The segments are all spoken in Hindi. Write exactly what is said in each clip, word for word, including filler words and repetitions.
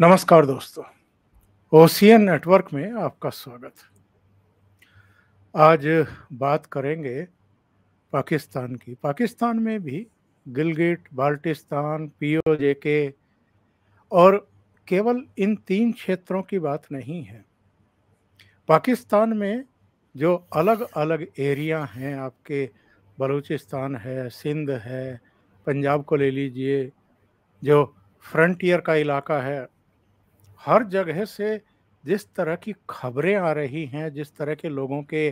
नमस्कार दोस्तों, ओसीएन नेटवर्क में आपका स्वागत है। आज बात करेंगे पाकिस्तान की। पाकिस्तान में भी गिलगिट, बाल्टिस्तान, पीओके और केवल इन तीन क्षेत्रों की बात नहीं है। पाकिस्तान में जो अलग अलग एरिया हैं, आपके बलूचिस्तान है, सिंध है, पंजाब को ले लीजिए, जो फ्रंटियर का इलाका है, हर जगह से जिस तरह की खबरें आ रही हैं, जिस तरह के लोगों के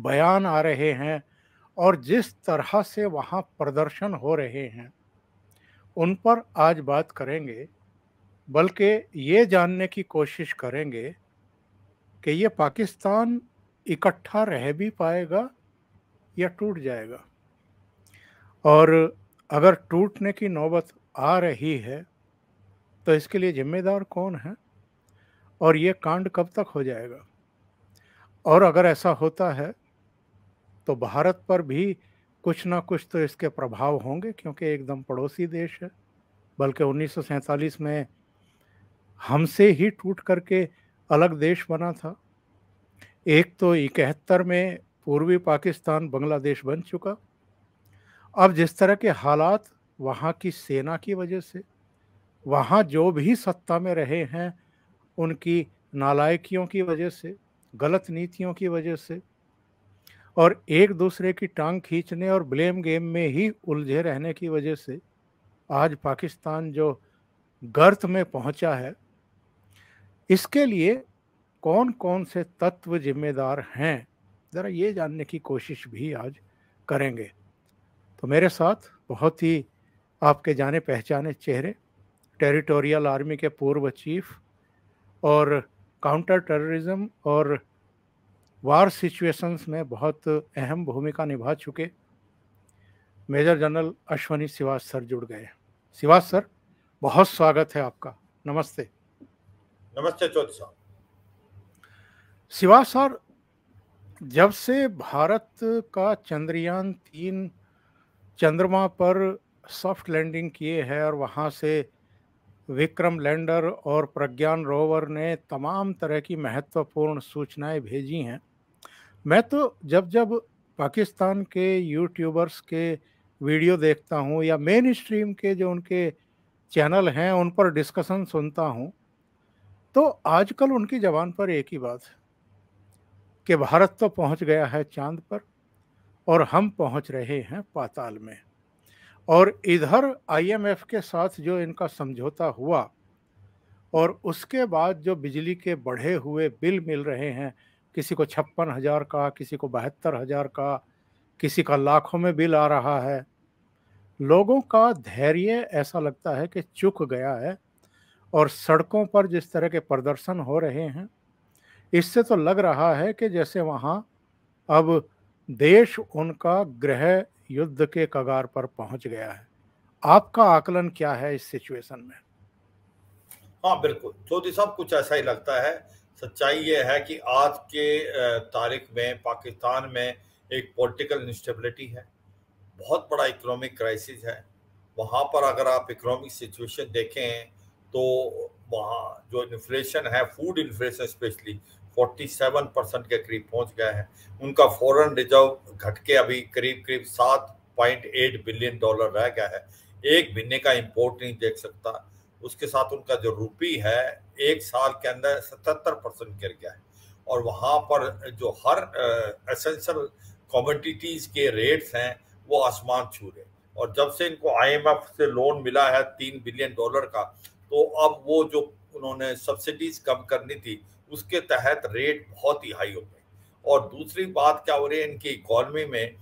बयान आ रहे हैं और जिस तरह से वहाँ प्रदर्शन हो रहे हैं, उन पर आज बात करेंगे। बल्कि ये जानने की कोशिश करेंगे कि ये पाकिस्तान इकट्ठा रह भी पाएगा या टूट जाएगा। और अगर टूटने की नौबत आ रही है तो इसके लिए जिम्मेदार कौन है और ये कांड कब तक हो जाएगा। और अगर ऐसा होता है तो भारत पर भी कुछ ना कुछ तो इसके प्रभाव होंगे, क्योंकि एकदम पड़ोसी देश है। बल्कि उन्नीस सौ सैंतालीस में हमसे ही टूट करके अलग देश बना था। एक तो इकहत्तर में पूर्वी पाकिस्तान बांग्लादेश बन चुका। अब जिस तरह के हालात वहाँ की सेना की वजह से, वहाँ जो भी सत्ता में रहे हैं उनकी नालायकियों की वजह से, गलत नीतियों की वजह से, और एक दूसरे की टांग खींचने और ब्लेम गेम में ही उलझे रहने की वजह से आज पाकिस्तान जो गर्त में पहुँचा है। इसके लिए कौन कौन से तत्व जिम्मेदार हैं, ज़रा ये जानने की कोशिश भी आज करेंगे। तो मेरे साथ बहुत ही आपके जाने पहचाने चेहरे, टेरिटोरियल आर्मी के पूर्व चीफ और काउंटर टेररिज्म और वार सिचुएशंस में बहुत अहम भूमिका निभा चुके मेजर जनरल अश्वनी सिवास सर जुड़ गए। सिवास सर, बहुत स्वागत है आपका। नमस्ते। नमस्ते चौधरी साहब। सिवास सर, जब से भारत का चंद्रयान तीन चंद्रमा पर सॉफ्ट लैंडिंग किए है और वहाँ से विक्रम लैंडर और प्रज्ञान रोवर ने तमाम तरह की महत्वपूर्ण सूचनाएं भेजी हैं, मैं तो जब जब पाकिस्तान के यूट्यूबर्स के वीडियो देखता हूं या मेन स्ट्रीम के जो उनके चैनल हैं उन पर डिस्कशन सुनता हूं, तो आजकल उनकी ज़बान पर एक ही बात है कि भारत तो पहुंच गया है चांद पर और हम पहुंच रहे हैं पाताल में। और इधर आईएमएफ के साथ जो इनका समझौता हुआ और उसके बाद जो बिजली के बढ़े हुए बिल मिल रहे हैं, किसी को छप्पन हज़ार का, किसी को बहत्तर हज़ार का, किसी का लाखों में बिल आ रहा है, लोगों का धैर्य ऐसा लगता है कि चुक गया है। और सड़कों पर जिस तरह के प्रदर्शन हो रहे हैं, इससे तो लग रहा है कि जैसे वहाँ अब देश उनका गृह युद्ध के कगार पर पहुंच गया है। आपका आकलन क्या है इस सिचुएशन में? हाँ बिल्कुल चौधरी साहब, कुछ ऐसा ही लगता है। सच्चाई ये है कि आज के तारीख में पाकिस्तान में एक पॉलिटिकल इंस्टेबिलिटी है, बहुत बड़ा इकोनॉमिक क्राइसिस है। वहाँ पर अगर आप इकोनॉमिक सिचुएशन देखें तो वहाँ जो इन्फ्लेशन है, फूड इन्फ्लेशन स्पेशली सैंतालीस परसेंट के करीब पहुंच गया है। उनका फॉरेन रिजर्व घट के अभी करीब करीब सात पॉइंट आठ बिलियन डॉलर रह गया है। एक महीने का इंपोर्ट नहीं देख सकता। उसके साथ उनका जो रूपी है एक साल के अंदर सतहत्तर परसेंट गिर गया है। और वहाँ पर जो हर एसेंशियल कमोडिटीज के रेट्स हैं वो आसमान छू रहे। और जब से इनको आईएमएफ से लोन मिला है तीन बिलियन डॉलर का, तो अब वो जो उन्होंने सब्सिडीज कम करनी थी उसके तहत रेट बहुत ही हाई हो गए। और दूसरी बात क्या हो रही है, इनकी इकॉनमी में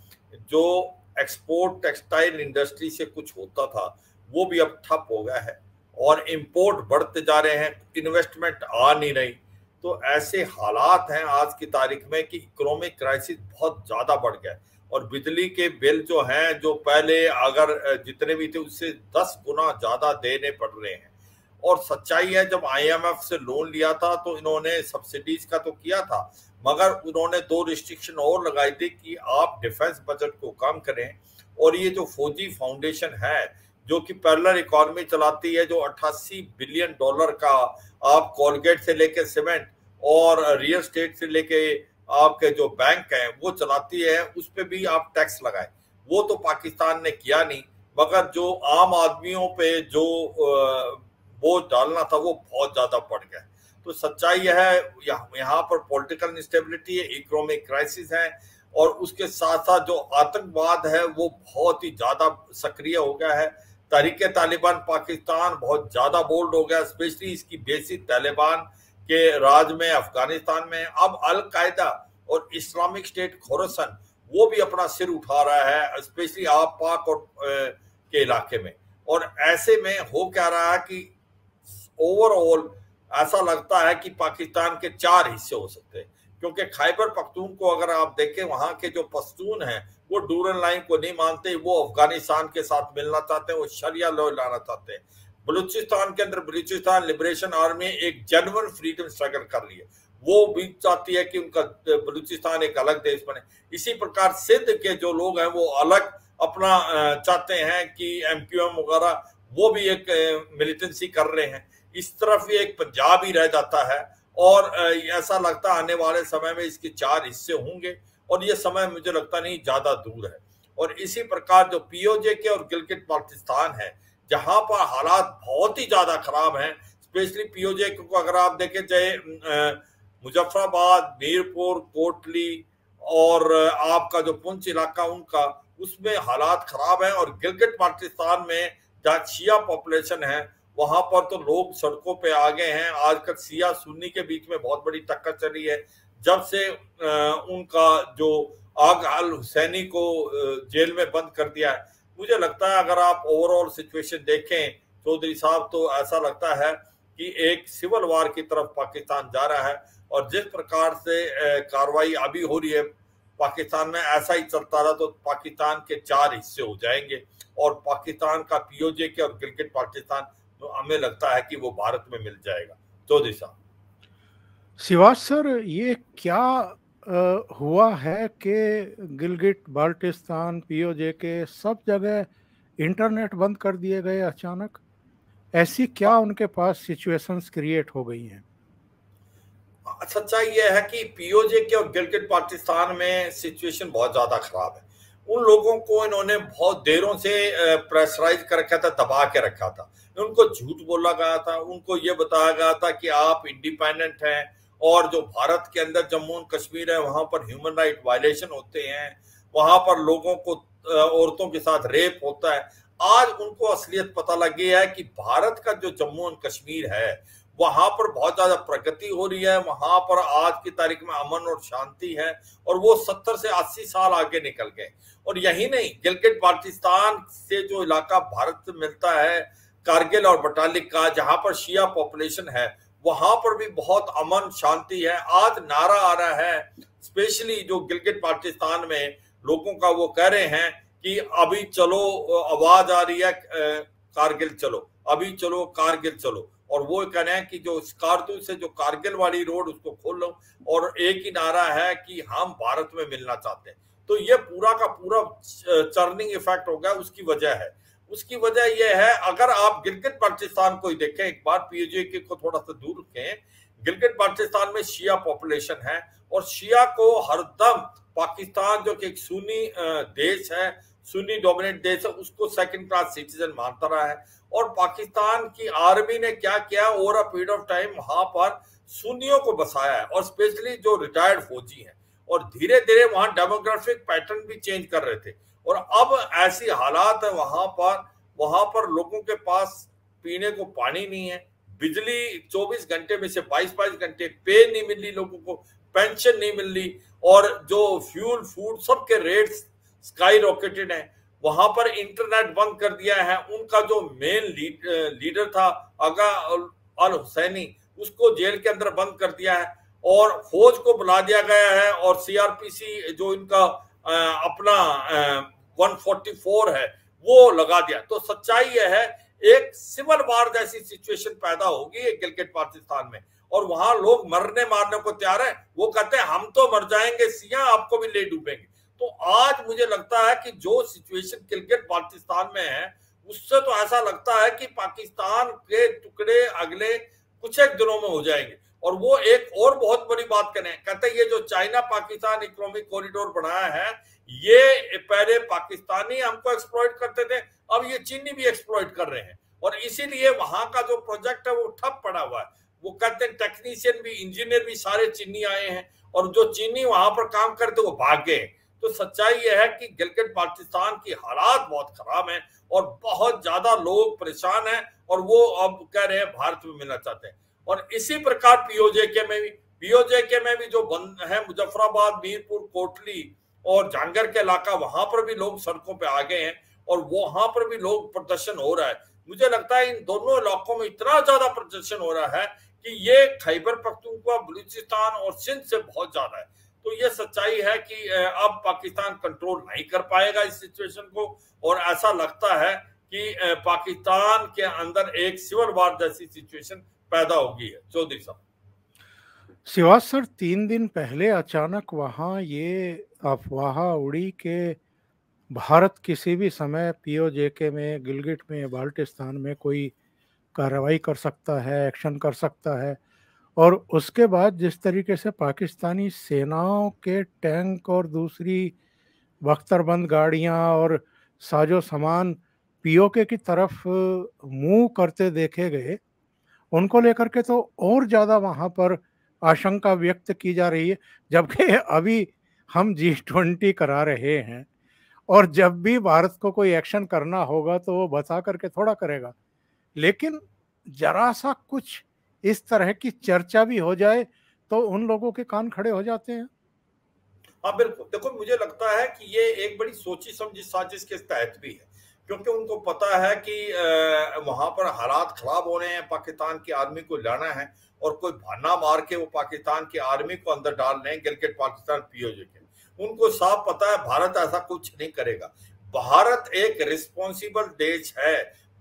जो एक्सपोर्ट टेक्सटाइल इंडस्ट्री से कुछ होता था वो भी अब ठप हो गया है और इंपोर्ट बढ़ते जा रहे हैं, इन्वेस्टमेंट आ नहीं रही। तो ऐसे हालात हैं आज की तारीख में कि इकोनॉमिक क्राइसिस बहुत ज़्यादा बढ़ गया है। और बिजली के बिल जो हैं, जो पहले अगर जितने भी थे उससे दस गुना ज़्यादा देने पड़ रहे हैं। और सच्चाई है, जब आईएमएफ से लोन लिया था तो इन्होंने सब्सिडीज का तो किया था, मगर उन्होंने दो रिस्ट्रिक्शन और लगाई थी कि आप डिफेंस बजट को कम करें और ये जो फौजी फाउंडेशन है जो कि पैरेलल इकोनॉमी चलाती है, जो अट्ठासी बिलियन डॉलर का आप कोलगेट से लेके सीमेंट और रियल स्टेट से लेके आपके जो बैंक है वो चलाती है, उस पर भी आप टैक्स लगाए। वो तो पाकिस्तान ने किया नहीं, मगर जो आम आदमियों पे जो बोझ डालना था वो बहुत ज्यादा बढ़ गया। तो सच्चाई यह है, यहाँ पर पॉलिटिकल इंस्टेबिलिटी है, इकोनॉमिक क्राइसिस है, और उसके साथ साथ जो आतंकवाद है वो बहुत ही ज्यादा सक्रिय हो गया है। तहरीक तालिबान पाकिस्तान बहुत ज्यादा बोल्ड हो गया, स्पेशली इसकी बेसिस तालिबान के राज में अफगानिस्तान में। अब अल कायदा और इस्लामिक स्टेट खोरासन वो भी अपना सिर उठा रहा है, स्पेशली आप पाक और ए, के इलाके में। और ऐसे में हो क्या रहा है कि ओवरऑल ऐसा लगता है कि पाकिस्तान के चार हिस्से हो सकते हैं, क्योंकि खैबर पख्तून को अगर आप देखें, वहां के जो पश्तून हैं वो डूरन लाइन को नहीं मानते, वो अफगानिस्तान के साथ मिलना चाहते हैं, वो शरिया लॉ लाना चाहते हैं। बलूचिस्तान के अंदर बलूचिस्तान लिबरेशन आर्मी एक जनरल फ्रीडम स्ट्रगल कर रही है, वो भी चाहती है कि उनका बलूचिस्तान एक अलग देश बने। इसी प्रकार सिंध के जो लोग हैं वो अलग अपना चाहते हैं कि एमक्यूएम वगैरह, वो भी एक मिलिटेंसी कर रहे हैं। इस तरफ ये एक पंजाब ही रह जाता है, और ऐसा लगता आने वाले समय में इसके चार हिस्से होंगे, और ये समय मुझे लगता नहीं ज्यादा दूर है। और इसी प्रकार जो पीओके के और गिलगित बाल्टिस्तान है, जहां पर हालात बहुत ही ज्यादा खराब हैं, स्पेशली पीओके को अगर आप देखें, चाहे मुजफ्फराबाद, मीरपुर, कोटली और आपका जो पुंछ इलाका, उनका उसमें हालात खराब है। और गिलगित बाल्टिस्तान में जहाँ शिया पॉपुलेशन है, वहां पर तो लोग सड़कों पे आ गए हैं। आजकल सिया सुन्नी के बीच में बहुत बड़ी टक्कर चली है, जब से उनका जो आगा अल हुसैनी को जेल में बंद कर दिया है। मुझे लगता है अगर आप ओवरऑल सिचुएशन देखें चौधरी साहब, तो ऐसा लगता है कि एक सिविल वार की तरफ पाकिस्तान जा रहा है, और जिस प्रकार से कार्रवाई अभी हो रही है पाकिस्तान में, ऐसा ही चलता रहा तो पाकिस्तान के चार हिस्से हो जाएंगे। और पाकिस्तान का पीओके और गिलगित बाल्टिस्तान तो हमें लगता है कि वो भारत में मिल जाएगा। चौधरी साहब। सिवास सर, ये क्या आ, हुआ है कि गिलगित बाल्टिस्तान, पीओके सब जगह इंटरनेट बंद कर दिए गए अचानक? ऐसी क्या उनके पास सिचुएशंस क्रिएट हो गई हैं? सच्चाई यह है कि पीओके और गिलगित बाल्टिस्तान में सिचुएशन बहुत ज्यादा खराब है। उन लोगों को इन्होंने बहुत देरों से प्रेशराइज कर रखा था, दबा के रखा था, उनको झूठ बोला गया था, उनको ये बताया गया था कि आप इंडिपेंडेंट हैं, और जो भारत के अंदर जम्मू एंड कश्मीर है वहां पर ह्यूमन राइट वायलेशन होते हैं, वहां पर लोगों को औरतों के साथ रेप होता है। आज उनको असलियत पता लगी है कि भारत का जो जम्मू एंड कश्मीर है वहां पर बहुत ज्यादा प्रगति हो रही है, वहां पर आज की तारीख में अमन और शांति है, और वो सत्तर से अस्सी साल आगे निकल गए। और यही नहीं, गिलगित बाल्टिस्तान से जो इलाका भारत से मिलता है, कारगिल और बटालिक का, जहां पर शिया पॉपुलेशन है, वहां पर भी बहुत अमन शांति है। आज नारा आ रहा है, स्पेशली जो गिलगित बाल्टिस्तान में लोगों का, वो कह रहे हैं कि अभी चलो, आवाज आ रही है कारगिल चलो, अभी चलो कारगिल चलो। और वो कह रहे हैं कि जो स्कार्दू से जो कारगिल वाली रोड, उसको खोल लो। और एक ही नारा है कि हम भारत में मिलना चाहते हैं। तो ये पूरा का पूरा चर्निंग इफेक्ट हो गया। उसकी वजह है उसकी वजह यह है, अगर आप गिलगित बाल्टिस्तान को ही देखें, एक बार पीओके को थोड़ा सा दूर रखें, गिलगित बाल्टिस्तान में शिया पॉपुलेशन है, और शिया को हरदम पाकिस्तान, जो कि एक सुन्नी देश है, सुन्नी डोमिनेट देश है, उसको सेकंड क्लास सिटीजन मानता रहा है। और पाकिस्तान की आर्मी ने क्या किया, over a period of time वहां पर सुन्नियों को बसाया है, और स्पेशली जो रिटायर्ड फौजी हैं, और धीरे धीरे वहां डेमोग्राफिक पैटर्न भी चेंज कर रहे थे। और अब ऐसी हालात है वहां पर वहां पर लोगों के पास पीने को पानी नहीं है, बिजली चौबीस घंटे में से बाईस बाईस घंटे, पे नहीं मिल रही लोगों को, पेंशन नहीं मिल रही, और जो फ्यूल फूड सबके रेट्स स्काई रॉकेटेड हैं। वहां पर इंटरनेट बंद कर दिया है। उनका जो मेन लीड, लीडर था आगा अल हुसैनी, उसको जेल के अंदर बंद कर दिया है, और फौज को बुला दिया गया है। और सीआरपीसी जो इनका आ, अपना एक सौ चौवालीस है वो लगा दिया। तो सच्चाई यह है, एक सिविल वार जैसी सिचुएशन पैदा होगी गिलगित बाल्टिस्तान में, और वहां लोग मरने मारने को तैयार है। वो कहते हैं हम तो मर जाएंगे, सिया आपको भी ले डूबेंगे। तो आज मुझे लगता है कि जो सिचुएशन गिलगित बाल्टिस्तान में है उससे तो ऐसा लगता है कि पाकिस्तान के टुकड़े अगले कुछ एक दिनों में हो जाएंगे। और वो एक और बहुत बड़ी बात करें, कहते हैं ये जो चाइना पाकिस्तान इकोनॉमिक कॉरिडोर बनाया है, ये पहले पाकिस्तानी हमको एक्सप्लॉइट करते थे, अब ये चीनी भी एक्सप्लॉइट कर रहे हैं और इसीलिए वहां का जो प्रोजेक्ट है वो ठप पड़ा हुआ है। वो कहते हैं टेक्नीशियन भी, इंजीनियर भी सारे चीनी आए हैं और जो चीनी वहां पर काम करते वो भाग गए। तो सच्चाई यह है कि गिलगित बाल्टिस्तान की हालात बहुत खराब है और बहुत ज्यादा लोग परेशान हैं और वो अब कह रहे हैं भारत में मिलना चाहते हैं। और इसी प्रकार पीओजेके में भी पीओजेके में भी जो बंद है मुजफ्फराबाद, मीरपुर, कोटली और जांगर के इलाका, वहां पर भी लोग सड़कों पे आ गए हैं और वहां पर भी लोग प्रदर्शन हो रहा है। मुझे लगता है इन दोनों इलाकों में इतना ज्यादा प्रदर्शन हो रहा है कि ये खैबर पख्तूनख्वा, बलूचिस्तान और सिंध से बहुत ज्यादा है। तो ये सच्चाई है कि अब पाकिस्तान कंट्रोल नहीं कर पाएगा इस सिचुएशन को और ऐसा लगता है कि पाकिस्तान के अंदर एक सिविल वार जैसी सिचुएशन पैदा होगी है। चौधरी साहब सिवास सर, तीन दिन पहले अचानक वहाँ ये अफवाह उड़ी के भारत किसी भी समय पीओजेके में, गिलगिट में, बाल्टिस्तान में कोई कार्रवाई कर सकता है, एक्शन कर सकता है। और उसके बाद जिस तरीके से पाकिस्तानी सेनाओं के टैंक और दूसरी बख्तरबंद गाड़ियाँ और साजो सामान पीओके की तरफ मुँह करते देखे गए, उनको लेकर के तो और ज़्यादा वहाँ पर आशंका व्यक्त की जा रही है। जबकि अभी हम जी ट्वेंटी करा रहे हैं और जब भी भारत को कोई एक्शन करना होगा तो वो बता करके थोड़ा करेगा, लेकिन जरा सा कुछ इस तरह की चर्चा भी हो जाए तो उन लोगों के कान खड़े हो जाते हैं। हाँ बिल्कुल, देखो मुझे लगता है कि ये एक बड़ी सोची समझी साजिश के तहत भी है, क्योंकि उनको पता है कि वहां पर हालात खराब हो रहे हैं, पाकिस्तान की आर्मी को लाना है और कोई भाना मार के वो पाकिस्तान की आर्मी को अंदर डाल रहे हैं गिलगित पाकिस्तान पीओजे के। उनको साफ पता है भारत ऐसा कुछ नहीं करेगा। भारत एक रिस्पॉन्सिबल देश है,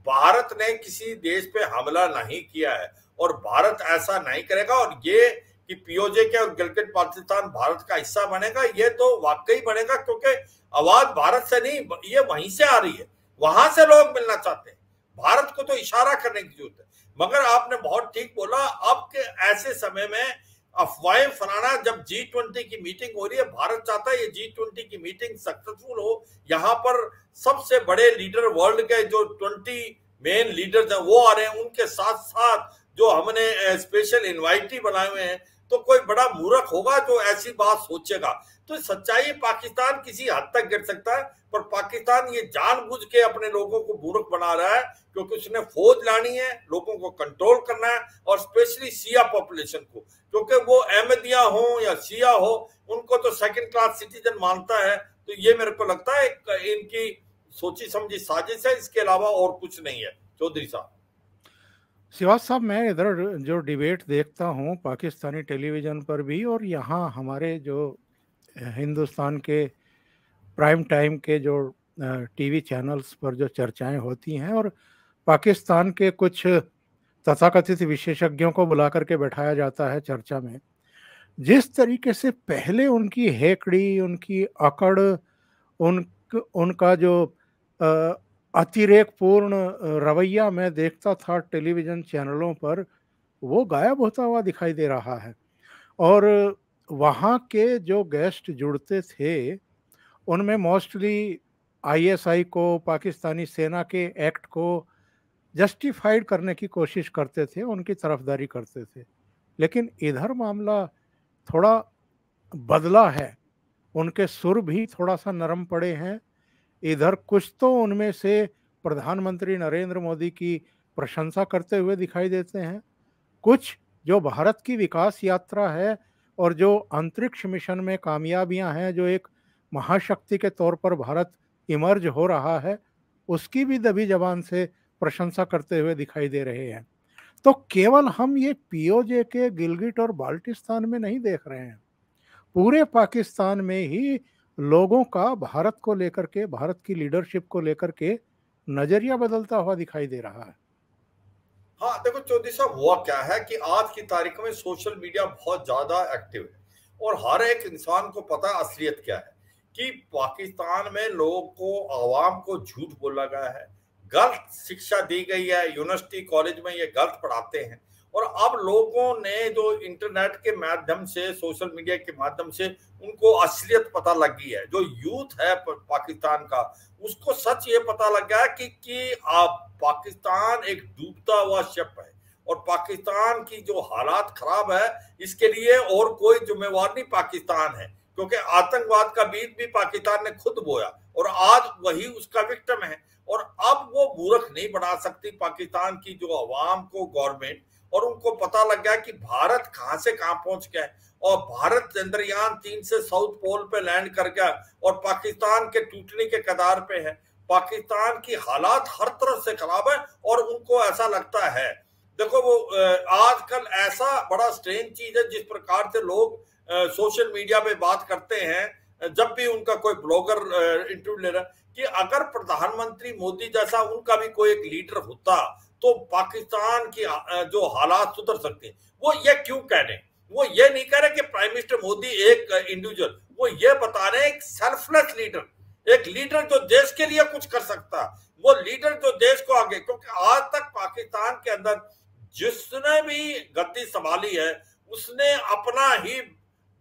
भारत ने किसी देश पे हमला नहीं किया है और भारत ऐसा नहीं करेगा। और ये कि पीओजे के और गिलगित बाल्टिस्तान भारत का हिस्सा बनेगा, ये तो वाकई बनेगा, क्योंकि आवाज भारत से नहीं, ये वहीं से आ रही है, वहां से लोग मिलना चाहते हैं। भारत को तो इशारा करने की जरूरत है। मगर आपने बहुत ठीक बोला, अब के ऐसे समय में अफवाहें फैलाना, जब जी ट्वेंटी की मीटिंग हो रही है, भारत चाहता है ये जी ट्वेंटी की मीटिंग सक्सेसफुल हो, यहाँ पर सबसे बड़े लीडर वर्ल्ड के जो ट्वेंटी मेन लीडर्स हैं वो आ रहे हैं, उनके साथ साथ जो हमने स्पेशल इन्वाइटी बनाए हुए हैं, तो कोई बड़ा मूर्ख होगा जो ऐसी बात सोचेगा। तो सच्चाई पाकिस्तान किसी हद तक गिर सकता है, पर पाकिस्तान ये जानबूझ के अपने लोगों को मूर्ख बना रहा है, क्योंकि उसने फौज लानी है, लोगों को कंट्रोल करना है और स्पेशली शिया पॉपुलेशन को, क्योंकि वो अहमदिया हो या शिया हो, उनको तो सेकंड क्लास सिटीजन मानता है। तो ये मेरे को लगता है इनकी सोची समझी साजिश है, इसके अलावा और कुछ नहीं है। चौधरी साहब सिवाज साहब, मैं इधर जो डिबेट देखता हूँ पाकिस्तानी टेलीविज़न पर भी और यहाँ हमारे जो हिंदुस्तान के प्राइम टाइम के जो टीवी चैनल्स पर जो चर्चाएं होती हैं और पाकिस्तान के कुछ तथाकथित विशेषज्ञों को बुला करके बैठाया जाता है चर्चा में, जिस तरीके से पहले उनकी हेकड़ी, उनकी अकड़, उन उनका जो आ, अतिरेक पूर्ण रवैया मैं देखता था टेलीविज़न चैनलों पर, वो गायब होता हुआ दिखाई दे रहा है। और वहाँ के जो गेस्ट जुड़ते थे उनमें मोस्टली आईएसआई को, पाकिस्तानी सेना के एक्ट को जस्टिफाइड करने की कोशिश करते थे, उनकी तरफदारी करते थे। लेकिन इधर मामला थोड़ा बदला है, उनके सुर भी थोड़ा सा नरम पड़े हैं। इधर कुछ तो उनमें से प्रधानमंत्री नरेंद्र मोदी की प्रशंसा करते हुए दिखाई देते हैं, कुछ जो भारत की विकास यात्रा है और जो अंतरिक्ष मिशन में कामयाबियां हैं, जो एक महाशक्ति के तौर पर भारत इमर्ज हो रहा है, उसकी भी दबी जबान से प्रशंसा करते हुए दिखाई दे रहे हैं। तो केवल हम ये पीओजे के, गिलगित और बाल्टिस्तान में नहीं देख रहे हैं, पूरे पाकिस्तान में ही लोगों का भारत को लेकर के, भारत की लीडरशिप को लेकर के नजरिया बदलता हुआ दिखाई दे रहा है। हाँ देखो चौधरी साहब, हुआ क्या है कि आज की तारीख में सोशल मीडिया बहुत ज्यादा एक्टिव है और हर एक इंसान को पता है असलियत क्या है, कि पाकिस्तान में लोगों को, आवाम को झूठ बोला गया है, गलत शिक्षा दी गई है, यूनिवर्सिटी कॉलेज में ये गलत पढ़ाते हैं। और अब लोगों ने जो इंटरनेट के माध्यम से, सोशल मीडिया के माध्यम से उनको असलियत पता लगी है। जो यूथ है पाकिस्तान का, उसको सच ये पता लगा कि कि आप पाकिस्तान एक डूबता हुआ शिप है और पाकिस्तान की जो हालात खराब है इसके लिए और कोई जिम्मेवार नहीं पाकिस्तान है, क्योंकि आतंकवाद का बीज भी पाकिस्तान ने खुद बोया और आज वही उसका विक्टिम है। और अब वो बुरख नहीं बढ़ा सकती पाकिस्तान की जो आवाम को, गवर्नमेंट, और उनको पता लग गया कि भारत कहां से कहां पहुंच गया है। और भारत चंद्रयान तीन से साउथ पोल पे लैंड कर गया और पाकिस्तान के टूटने के कगार पे है। पाकिस्तान की हालात हर तरफ से खराब है और उनको ऐसा लगता है। देखो वो आजकल ऐसा बड़ा स्ट्रेंज चीज है जिस प्रकार से लोग सोशल मीडिया पे बात करते हैं जब भी उनका कोई ब्लॉगर इंटरव्यू ले रहा है, कि अगर प्रधानमंत्री मोदी जैसा उनका भी कोई एक लीडर होता तो पाकिस्तान की जो हालात सुधर सकते। वो ये क्यों कह रहे हैं? वो ये नहीं कह रहे कि प्राइम मिनिस्टर मोदी एक इंडिविजुअल, वो ये बता रहे हैं एक सेल्फलेस लीडर, एक लीडर जो देश के लिए कुछ कर सकता, वो लीडर जो देश को आगे, क्योंकि आज तक पाकिस्तान के अंदर जिसने भी गद्दी संभाली है उसने अपना ही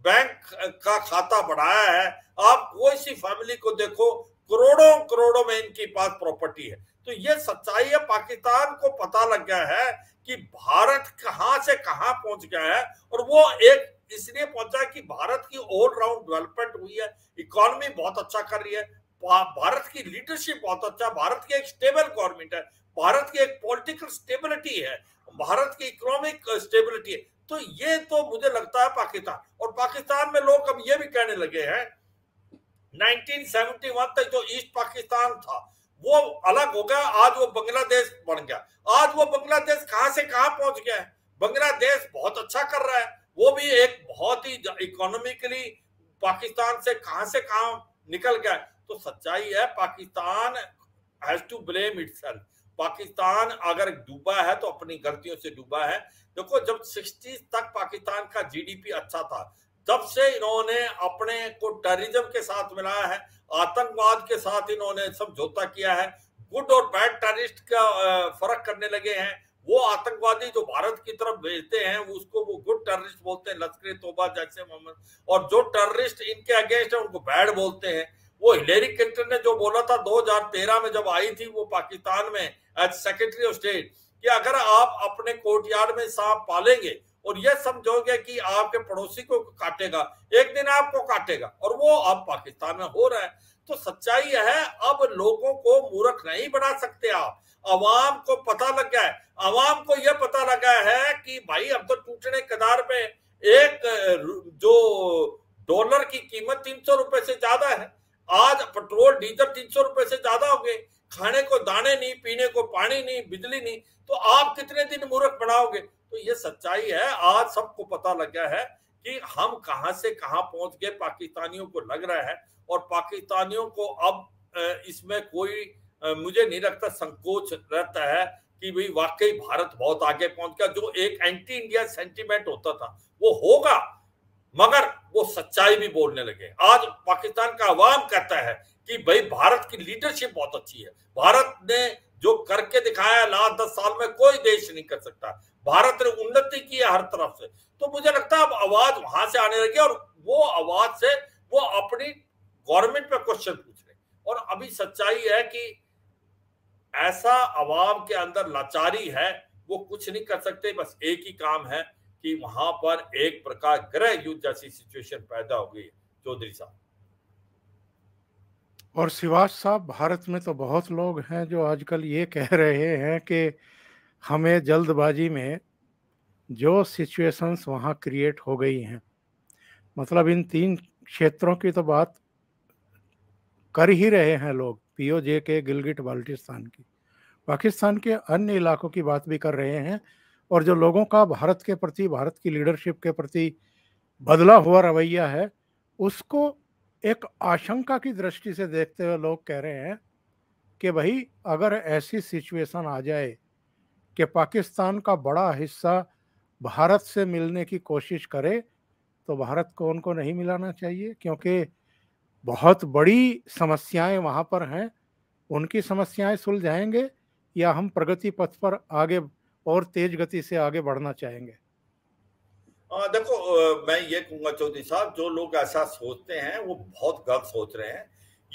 बैंक का खाता बढ़ाया है। आप कोई सी फैमिली को देखो, करोड़ों करोड़ों में इनके पास प्रॉपर्टी है। तो ये सच्चाई है। पाकिस्तान को पता लग गया है कि भारत कहां से कहां पहुंच गया है और वो एक इसलिए पहुंचा कि भारत की ऑलराउंड डेवलपमेंट हुई है, इकोनॉमी बहुत अच्छा कर रही है, भारत की लीडरशिप बहुत अच्छा, भारत की एक स्टेबल गवर्नमेंट है, भारत की एक पॉलिटिकल स्टेबिलिटी है, भारत की इकोनॉमिक स्टेबिलिटी है। तो ये तो मुझे लगता है पाकिस्तान, और पाकिस्तान में लोग अब ये भी कहने लगे हैं उन्नीस सौ इकहत्तर तक जो ईस्ट पाकिस्तान था वो अलग हो गया, आज वो बांग्लादेश बन गया। आज वो बांग्लादेश कहां से कहां पहुंच गया है? बांग्लादेश बहुत अच्छा कर रहा है, वो भी एक बहुत ही इकोनॉमिकली पाकिस्तान से कहां से कहां निकल गया। तो सच्चाई है Pakistan has to blame itself. Pakistan अगर डूबा है तो अपनी गलतियों से डूबा है। देखो जब सिक्सटीज तक पाकिस्तान का जीडीपी अच्छा था, तब से इन्होंने अपने को टेररिज्म के साथ मिलाया है, आतंकवाद के साथ इन्होंने समझौता किया है, गुड और बैड टेररिस्ट का फर्क करने लगे हैं। वो आतंकवादी जो भारत की तरफ भेजते हैं उसको वो गुड टेररिस्ट बोलते हैं, लश्कर-ए-तैयबा जैसे मोहम्मद, और जो टेररिस्ट इनके अगेंस्ट है उनको बैड बोलते हैं। वो हिलेरी क्लिंटन ने जो बोला था दो हज़ार तेरह में जब आई थी वो पाकिस्तान में एज सेक्रेटरी ऑफ स्टेट, कि अगर आप अपने कोर्टयार्ड में सांप पालेंगे और यह समझोगे कि आपके पड़ोसी को काटेगा, एक दिन आपको काटेगा, और वो अब पाकिस्तान में हो रहा है। तो सच्चाई है अब लोगों को मूर्ख नहीं बना सकते आप। आवाम को पता लग गया है, आवाम को यह पता लगा है कि भाई अब तो टूटने कगार पे, एक जो डॉलर की कीमत तीन सौ रुपए से ज्यादा है, आज पेट्रोल डीजल तीन सौ रुपए से ज्यादा हो गए, खाने को दाने नहीं, पीने को पानी नहीं, बिजली नहीं, तो आप कितने दिन मूर्ख बनाओगे? तो ये सच्चाई है। आज सबको पता लग गया है कि हम कहां से कहां पहुंच गए, पाकिस्तानियों को लग रहा है। और पाकिस्तानियों को अब इसमें कोई मुझे नहीं लगता संकोच रहता है कि भाई वाकई भारत बहुत आगे पहुंच गया। जो एक एंटी इंडिया सेंटीमेंट होता था वो होगा, मगर वो सच्चाई भी बोलने लगे। आज पाकिस्तान का आवाम कहता है कि भाई भारत की लीडरशिप बहुत अच्छी है, भारत ने जो करके दिखाया लास्ट दस साल में कोई देश नहीं कर सकता, भारत ने उन्नति की है हर तरफ से। तो मुझे लगता है अब आवाज वहां से आने लगी और वो आवाज से वो अपनी गवर्नमेंट पे क्वेश्चन पूछ रहे। और अभी सच्चाई है कि ऐसा आवाम के अंदर लाचारी है, वो कुछ नहीं कर सकते। बस एक ही काम है कि वहां पर एक प्रकार गृह युद्ध जैसी सिचुएशन पैदा हो गई है। चौधरी साहब और सिवाज साहब, भारत में तो बहुत लोग हैं जो आजकल ये कह रहे हैं कि हमें जल्दबाजी में जो सिचुएशंस वहाँ क्रिएट हो गई हैं, मतलब इन तीन क्षेत्रों की तो बात कर ही रहे हैं लोग, पीओके के, गिलगिट बाल्टिस्तान की, पाकिस्तान के अन्य इलाकों की बात भी कर रहे हैं, और जो लोगों का भारत के प्रति, भारत की लीडरशिप के प्रति बदला हुआ रवैया है, उसको एक आशंका की दृष्टि से देखते हुए लोग कह रहे हैं कि भाई अगर ऐसी सिचुएशन आ जाए कि पाकिस्तान का बड़ा हिस्सा भारत से मिलने की कोशिश करे तो भारत को उनको नहीं मिलाना चाहिए, क्योंकि बहुत बड़ी समस्याएं वहाँ पर हैं उनकी समस्याएं सुलझाएंगे या हम प्रगति पथ पर आगे और तेज गति से आगे बढ़ना चाहेंगे? आ, देखो आ, मैं ये कहूँगा चौधरी साहब, जो लोग ऐसा सोचते हैं वो बहुत गलत सोच रहे हैं।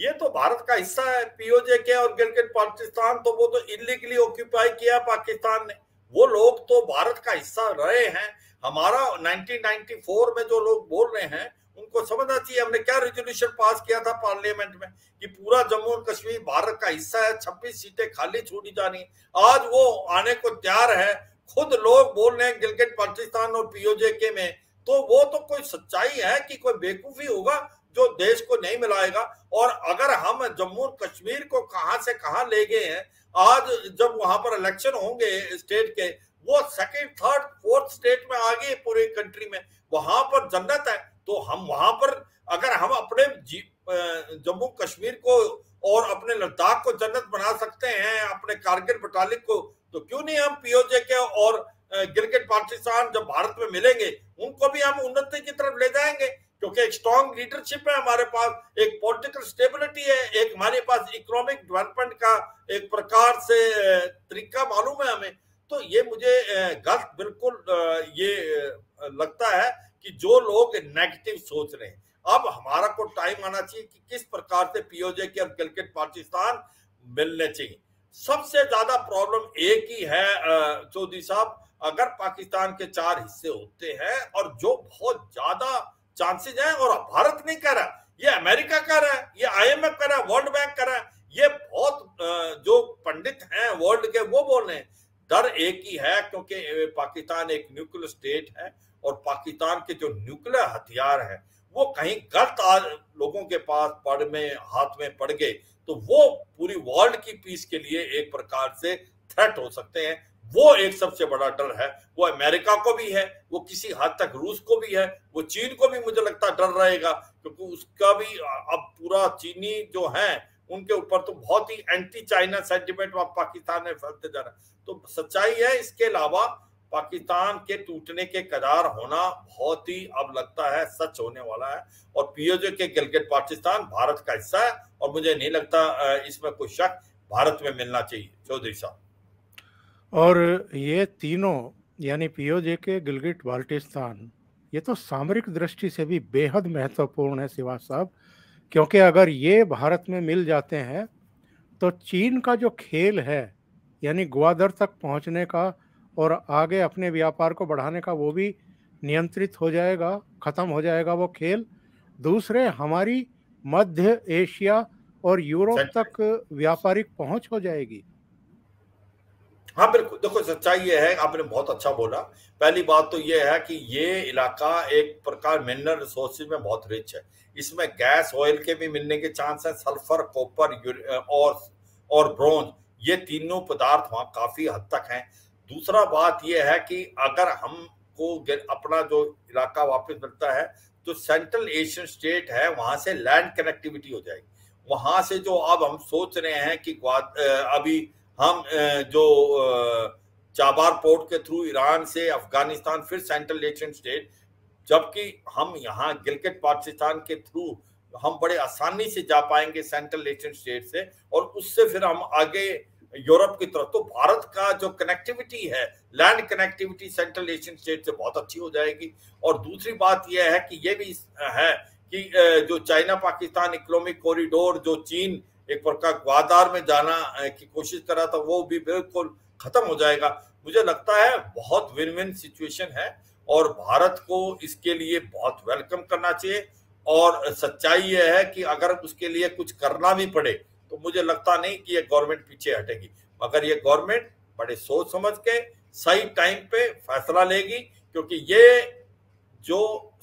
ये तो भारत का हिस्सा है, पीओके के और गिलगित बाल्टिस्तान तो वो तो इलीगली ऑक्यूपाई किया पाकिस्तान ने, वो लोग तो भारत का हिस्सा रहे हैं। हमारा उन्नीस सौ चौरानवे में जो लोग बोल रहे हैं उनको समझना चाहिए हमने क्या रेजोल्यूशन पास किया था पार्लियामेंट में कि पूरा जम्मू और कश्मीर भारत का हिस्सा है, छब्बीस सीटें खाली छोड़ी जानी। आज वो आने को तैयार है, खुद लोग बोल रहे हैं गिलगित बाल्टिस्तान और पीओके में, तो वो तो कोई सच्चाई है कि कोई बेवकूफी होगा जो देश को नहीं मिलाएगा। और अगर हम जम्मू और कश्मीर को कहां से कहां ले गए हैं, आज जब वहां पर इलेक्शन होंगे स्टेट के, वो सेकंड थर्ड फोर्थ स्टेट में आ गए पूरे कंट्री में, वहां पर जन्नत है। तो हम वहां पर अगर हम अपने जम्मू कश्मीर को और अपने लद्दाख को जन्नत बना सकते हैं, अपने कारगिल बटालिक को, तो क्यों नहीं हम पीओके के और गिलगित बाल्टिस्तान जब भारत में मिलेंगे उनको भी हम उन्नति की तरफ ले जाएंगे, क्योंकि एक स्ट्रॉन्ग लीडरशिप है हमारे पास, एक पॉलिटिकल स्टेबिलिटी है, एक हमारे पास इकोनॉमिक डेवलपमेंट का एक प्रकार से तरीका मालूम है हमें। तो ये मुझे गलत बिल्कुल ये लगता है कि जो लोग नेगेटिव सोच रहे हैं, अब हमारा को टाइम आना चाहिए कि किस प्रकार से पीओके के और गिलगित बाल्टिस्तान मिलने चाहिए। सबसे ज्यादा प्रॉब्लम एक ही है चौधरी साहब, अगर पाकिस्तान के चार हिस्से होते हैं और जो बहुत ज्यादा चांसेस हैं, और भारत नहीं कर रहा, ये अमेरिका कर रहा है, ये आईएमएफ कर रहा है, वर्ल्ड बैंक कर रहा है, ये बहुत जो पंडित हैं वर्ल्ड के वो बोल रहे हैं, डर एक ही है क्योंकि पाकिस्तान एक न्यूक्लियर स्टेट है और पाकिस्तान के जो न्यूक्लियर हथियार है वो कहीं गलत आज लोगों के पास पड़ में हाथ में पड़ गए तो वो पूरी वर्ल्ड की पीस के लिए एक प्रकार से थ्रेट हो सकते हैं। वो एक सबसे बड़ा डर है, वो अमेरिका को भी है, वो किसी हद तक रूस को भी है, वो चीन को भी मुझे लगता डर रहेगा क्योंकि उसका भी अब पूरा चीनी जो है उनके ऊपर तो बहुत ही एंटी चाइना सेंटिमेंट पाकिस्तान में फैलते जा रहा है। तो सच्चाई है, इसके अलावा पाकिस्तान के टूटने के कगार होना बहुत ही अब लगता है सच होने वाला है। और पीओके के गिलगित बाल्टिस्तान भारत का हिस्सा है और मुझे नहीं लगता इसमें कोई शक, भारत में मिलना चाहिए चौधरी साहब। और ये तीनों यानी पीओके के गिलगित बाल्टिस्तान ये तो सामरिक दृष्टि से भी बेहद महत्वपूर्ण है सिवास साहब, क्योंकि अगर ये भारत में मिल जाते हैं तो चीन का जो खेल है यानी ग्वादर तक पहुँचने का और आगे अपने व्यापार को बढ़ाने का वो भी नियंत्रित हो जाएगा, ख़त्म हो जाएगा वो खेल। दूसरे हमारी मध्य एशिया और यूरोप तक व्यापारिक पहुंच हो जाएगी। हाँ बिल्कुल, देखो सच्चाई ये है, आपने बहुत अच्छा बोला। पहली बात तो ये है कि ये इलाका एक प्रकार मिनरल रिसोर्सेज में बहुत रिच है, इसमें गैस ऑयल के भी मिलने के चांस हैं, सल्फर कॉपर और और ब्रोंज, ये तीनों पदार्थ वहाँ काफ़ी हद तक हैं। दूसरा बात यह है कि अगर हमको अपना जो इलाका वापस मिलता है तो सेंट्रल एशियन स्टेट है, वहां से लैंड कनेक्टिविटी हो जाएगी। वहां से जो अब हम सोच रहे हैं कि अभी हम जो चाबार पोर्ट के थ्रू ईरान से अफगानिस्तान फिर सेंट्रल एशियन स्टेट, जबकि हम यहाँ गिलगित बाल्टिस्तान के थ्रू हम बड़े आसानी से जा पाएंगे सेंट्रल एशियन स्टेट से, और उससे फिर हम आगे यूरोप की तरफ। तो भारत का जो कनेक्टिविटी है, land connectivity central Asian state से बहुत अच्छी हो जाएगी। और दूसरी बात यह है कि ये भी है कि जो चाइना पाकिस्तान इकोनॉमिक कॉरिडोर, जो चीन एक प्रकार ग्वादार में जाना की कोशिश कर रहा था, वो भी बिल्कुल खत्म हो जाएगा। मुझे लगता है बहुत विन विन सिचुएशन है और भारत को इसके लिए बहुत वेलकम करना चाहिए। और सच्चाई यह है कि अगर उसके लिए कुछ करना भी पड़े तो मुझे लगता नहीं कि ये गवर्नमेंट पीछे हटेगी, मगर ये गवर्नमेंट बड़े सोच समझ के सही टाइम पे फैसला लेगी, क्योंकि ये जो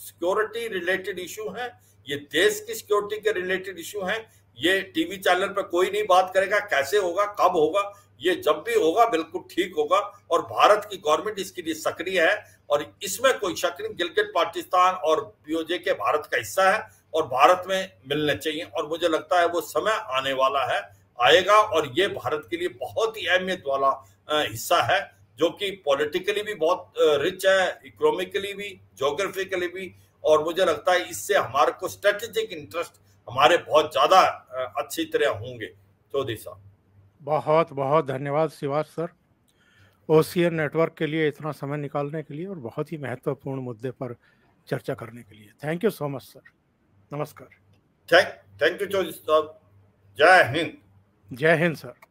सिक्योरिटी रिलेटेड इशू हैं, ये देश की सिक्योरिटी के रिलेटेड इशू हैं, ये टीवी चैनल पर कोई नहीं बात करेगा कैसे होगा कब होगा, ये जब भी होगा बिल्कुल ठीक होगा। और भारत की गवर्नमेंट इसके लिए सक्रिय है और इसमें कोई शक नहीं, गिलगित बाल्टिस्तान और पीओके के भारत का हिस्सा है और भारत में मिलने चाहिए। और मुझे लगता है वो समय आने वाला है, आएगा, और ये भारत के लिए बहुत ही अहमियत वाला हिस्सा है जो कि पॉलिटिकली भी बहुत रिच है, इकोनॉमिकली भी, ज्योग्राफिकली भी, और मुझे लगता है इससे हमारे को स्ट्रेटेजिक इंटरेस्ट हमारे बहुत ज्यादा अच्छी तरह होंगे। चौधरी साहब। बहुत बहुत धन्यवाद सिवास सर, ओसीएन नेटवर्क के लिए इतना समय निकालने के लिए और बहुत ही महत्वपूर्ण मुद्दे पर चर्चा करने के लिए। Thank you so much sir, नमस्कार। Thank thank you Chaudhary sahab, जय हिंद। जय हिंद सर।